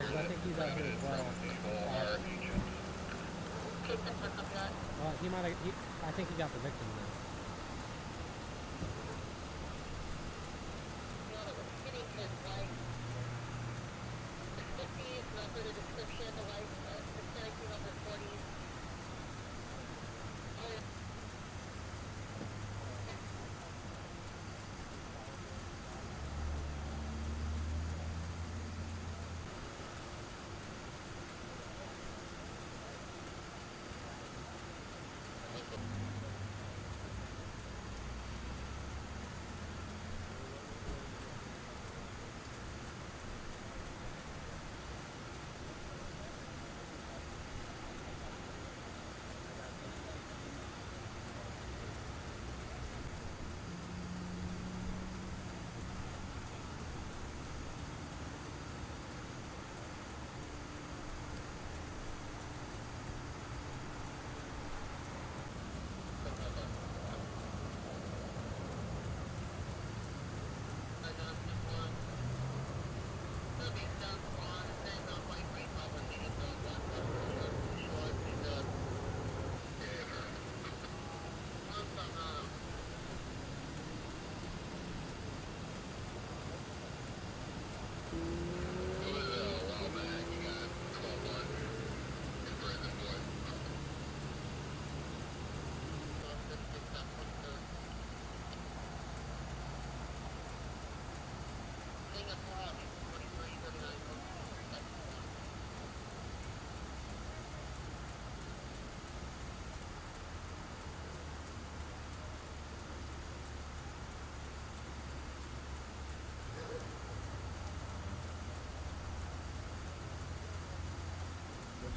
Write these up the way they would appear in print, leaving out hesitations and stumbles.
I think he got the victim now.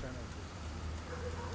Channel.